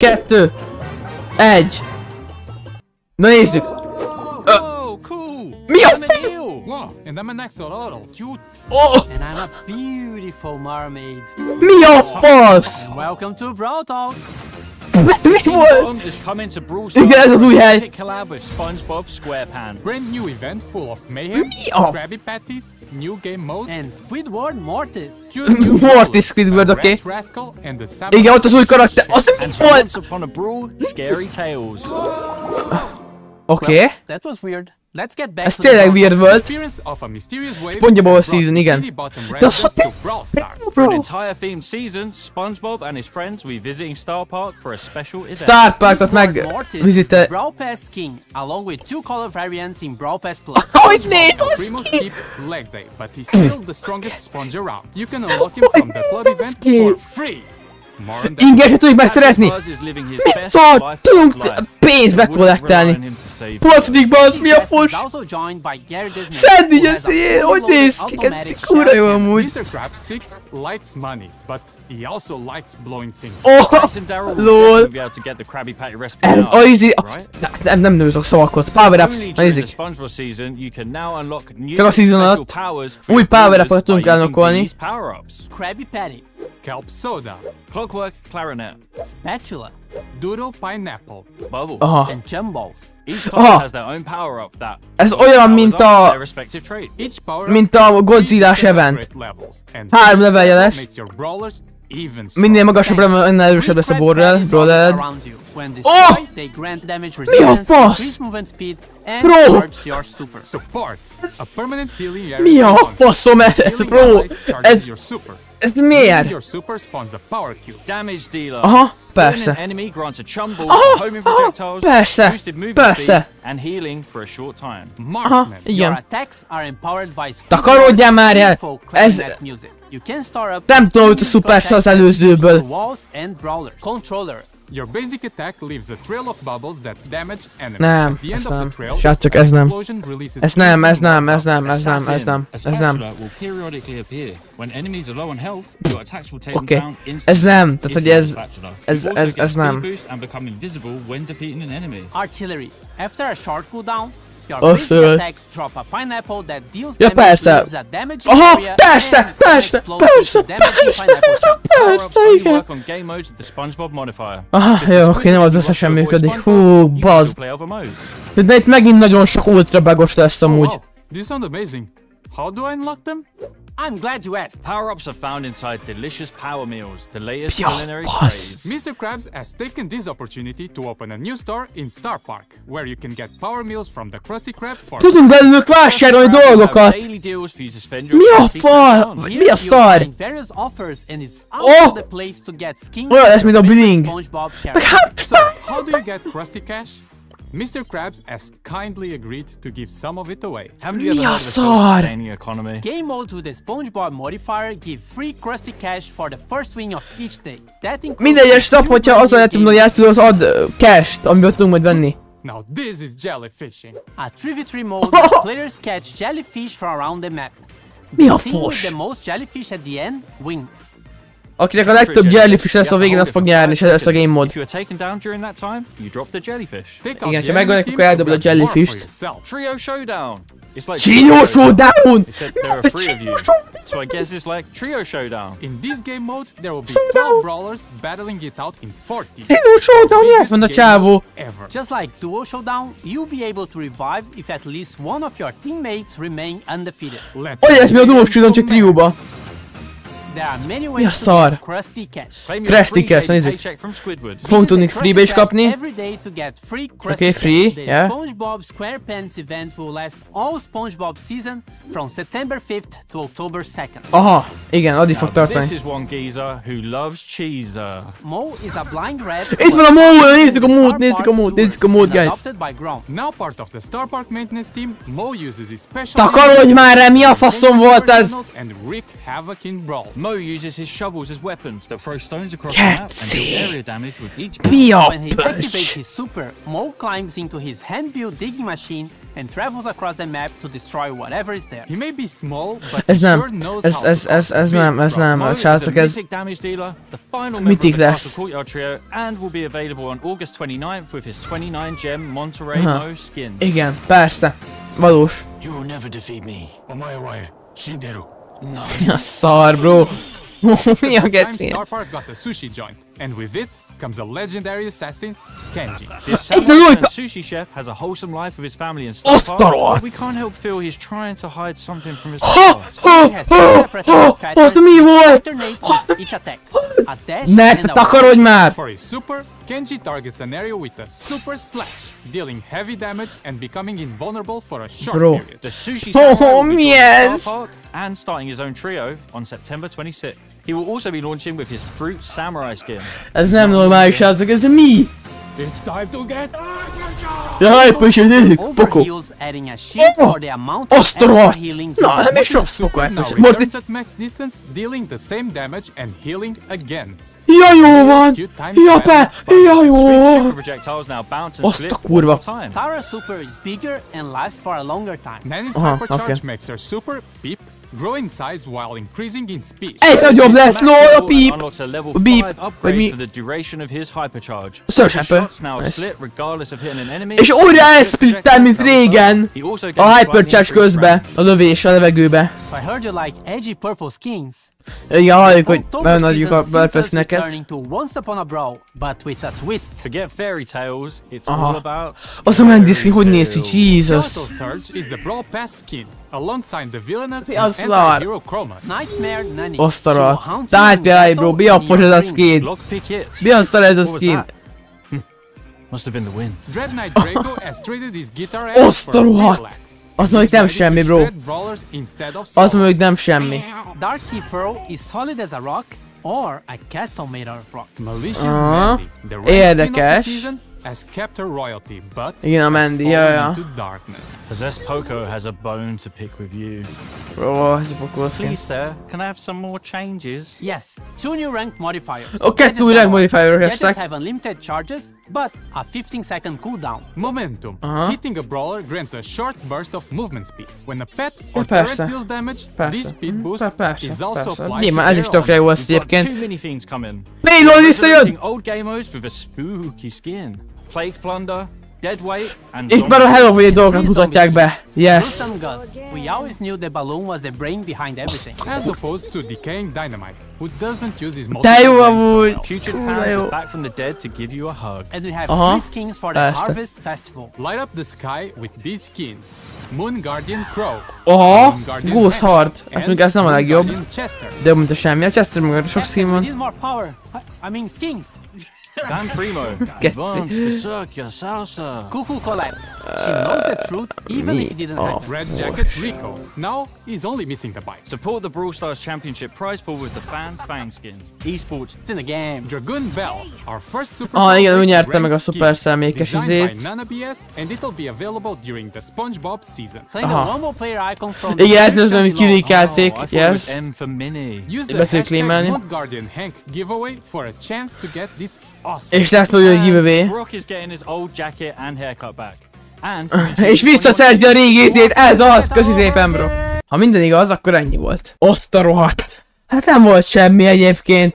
2, egy. Na nézzük! Oh, cool. Mi a fej? Oh. Mi a fasz? Welcome to Brawl Talk. Mi volt? Igen, ez az új hely. SpongeBob SquarePants. Brand new event full of mayhem, Krabby Patties, new game mode and Squidward Mortis. Mortis Squidward, oké. Igen, ott az új karakter. Az mi volt? Oké. Ez tényleg weird volt. SpongeBob season, igen. De az a Star Parkot megvizite. Brawl Pass King, along with 2 color variants in Brawl Pass Plus. Ahogy négy, az ki! Ingyen se tudjuk megszerezni! Mit van? Tudunk pénzt bekollektálni! Platnik bazd, mi a fos? Szedni gyeszél, hogy nézd ki, kúra jó amúgy! Oh, lol! Nem nőzök szavakat, power-ups, nézzük! Csak a season alatt új power-upot tudunk elnokolni. Kelp soda, clockwork clarinet, spatula, doodle pineapple, bubble, and jumballs. Each color has their own power up that. Ez olyan, mint a Godzilla-s event. 3 levelje lesz. Minél magasabb level, annál erősebb lesz a brawlered. Oh! Mi a fasz? Bro! Mi a faszom ez, bro? Ez miért? Aha, persze. Aha, persze, persze. Aha, igen. Takarodjál már el! Ez... Nem tudom, hogy a szupersz az előzőből. Nem, ez nem. Srácok, ez nem. Ez nem, ez nem, ez nem, ez nem, ez nem, ez nem. Oké, ez nem, tehát hogy ez nem. Ja persze! Aha! Persze! Persze! Persze! Persze! Igen! Aha, jó, oké, nem az összesen működik. Hú, bazd! De itt megint nagyon sok ultra bagos lesz amúgy. I'm glad you asked. Power-ups are found inside delicious power meals, the latest culinary craze. Mr. Krabs has taken this opportunity to open a new store in Star Park, where you can get power meals from the Krusty Krab for. Tudunk belőlük vásárolni dolgokat. Mi a fal? Mi a szar? Oh! Olyan lesz, mint a bling. How do you get Crusty cash? Mr. Krabs has kindly agreed to give some of it away. Haven't you ever heard of the self-sustaining economy? Game mode with the SpongeBob modifier give free Crusty cash for the first win of each day. That includes. Minden egyes nap, hogyha az a játékban játszol, az ad cash-t, amiből tudunk majd venni. Now this is jellyfishing. A 3v3 mode where players catch jellyfish from around the map. Mi a fos? The most jellyfish at the end wins. Akinek a legtöbb jellyfish lesz a végén, az fog nyerni, és ez a game mod. Igen, ha megölnek, akkor eldobod a jellyfish-t. Csínyó showdown! So I guess it's like trio showdown. In this game mode, there will be 12 brawlers battling it out in 40. Trio showdown, yes, van a csávó. Just like duo showdown, you'll be able to revive if at least one of your teammates remain undefeated. Olyas, mi a duo showdown, csak trióba. Mi a szar? Krusty cash, nézzük. Fogunk tudni free-be is kapni. Oké, free, yeah. Aha, igen, addig fog tartani. Itt van a Moe, nézzük a Moe-t, nézzük a Moe-t, nézzük a Moe-t, guys. Takarodj már el, mi a faszom volt ez? Moe uses his shovels as weapons that throw stones across the map and deal area damage with each. When he activates his super, Moe climbs into his hand-built digging machine. and travels across the map to destroy whatever is there. He may be small, but he sure knows how Igen, persze. Valós. You will never defeat me. A szar, bro. Mi a geci? Star Park got the sushi joint, and with it comes a legendary assassin, Kenji. This samurai sushi chef has a wholesome life with his family in Star Park. We can't help feel he's trying to hide something from his past. For his super, Kenji targets an area with a super slash, dealing heavy damage and becoming invulnerable for a short period. The sushi chef will Star Park and starting his own trio on September 26th. He will also be launching with his fruit samurai skin. Ez nem normális, srácok, ez mi? It's time to get out. Poco. Osztorhat! Na, nem is sok Poco elpösödik. Mortis. Ja, jó van! Ja, be! Ja, jó! Azt a kurva! Aha, oké. Grow in size while increasing in speed. Hey, nagyobb lesz, no, beep. Beep. For the duration of his hypercharge. És újra elszprittel, mint régen. A hypercharge közbe, a lövés a levegőbe. I heard you like edgy purple skins. Igen, halljuk, hogy beadjuk a purple-neket. Aha. Az a Mendiszkin, hogy néz ki? Jesus. Mi a szar? Osztarat. Tehát például, bro, mi a for ez a skin? Mi a szar ez a skin? Osztaruhat! Azt mondjuk nem semmi, bro. Azt mondjuk nem semmi. Darky Pearl is solid as a rock or a castle made of rock. Érdekes. Has kept her royalty, but has fallen into darkness. Possessed Poco has a bone to pick with you. Bro, ez a Poco skin. Please, sir, can I have some more changes? Yes, 2 new rank modifiers. Okay, 2 rank modifiers. Gadgets have unlimited charges, but a 15-second cooldown. Momentum. Hitting a brawler grants a short burst of movement speed. When a pet or turret deals damage, this speed boost is also applied. Néma, ez is tökre jó az egyébként. Paylon visszajön! Old game modes with a spooky skin. Plague Plunder, Dead White, and Zombi. Itt már a Halloween dolgokat mutatják be. Yes. We always knew the balloon was the brain behind everything. As opposed to Decaying Dynamite, who doesn't use his multiple putrid power back from the dead to give you a hug. And we have 3 skins for the Harvest Festival. Light up the sky with these skins. Moon Guardian Crow. Aha, Ghost Heart. Hát még ez nem a legjobb. De mint a semmi. A Chester meg sok skin van. Dan Primo, advance to Cirque your salsa. Cuckoo Colette, she knows the truth even if he didn't have Red Jacket Rico. Now he's only missing the bike. Support the Brawl Stars Championship prize pool with the fans' fang skin. Esports, it's in the game. Dragoon Bell, our first super. Ah, igen, ő nyerte meg a szuper személyes izét. By Nana BS, and it'll be available during the SpongeBob season. Igen, ezt nézd, amit kirikelték. Yes. Betűkli menni. Moon Guardian Hank giveaway for a chance to get this. És lesz nagyon giveaway. És visszaszerzi a régi idét, ez az, köszi szépen, bro. Ha minden igaz, akkor ennyi volt. Azt a rohadt. Hát nem volt semmi egyébként.